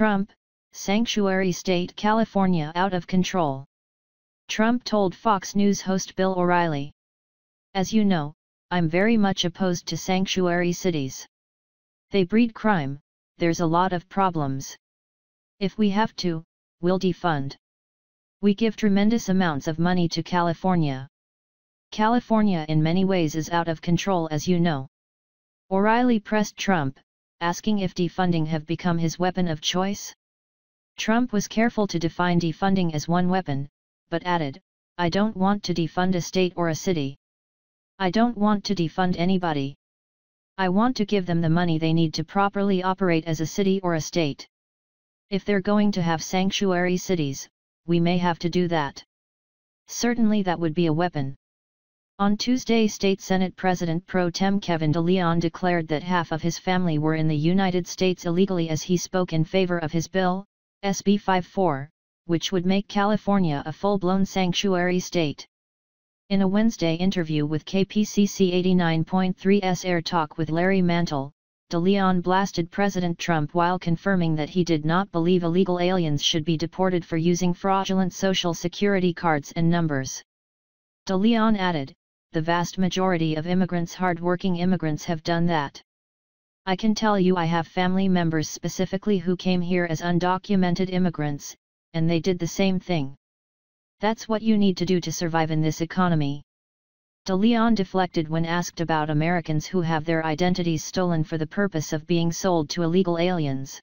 Trump, sanctuary state California out of control. Trump told Fox News host Bill O'Reilly, "As you know, I'm very much opposed to sanctuary cities. They breed crime, there's a lot of problems. If we have to, we'll defund. We give tremendous amounts of money to California. California in many ways is out of control, as you know." O'Reilly pressed Trump, asking if defunding have become his weapon of choice. Trump was careful to define defunding as one weapon, but added, "I don't want to defund a state or a city. I don't want to defund anybody. I want to give them the money they need to properly operate as a city or a state. If they're going to have sanctuary cities, we may have to do that." Certainly that would be a weapon. On Tuesday, State Senate President Pro Tem Kevin de León declared that half of his family were in the United States illegally as he spoke in favor of his bill, SB 54, which would make California a full-blown sanctuary state. In a Wednesday interview with KPCC 89.3's Air Talk with Larry Mantle, de León blasted President Trump while confirming that he did not believe illegal aliens should be deported for using fraudulent Social Security cards and numbers. De León added, "The vast majority of immigrants, hard-working immigrants, have done that. I can tell you I have family members specifically who came here as undocumented immigrants, and they did the same thing. That's what you need to do to survive in this economy." De León deflected when asked about Americans who have their identities stolen for the purpose of being sold to illegal aliens.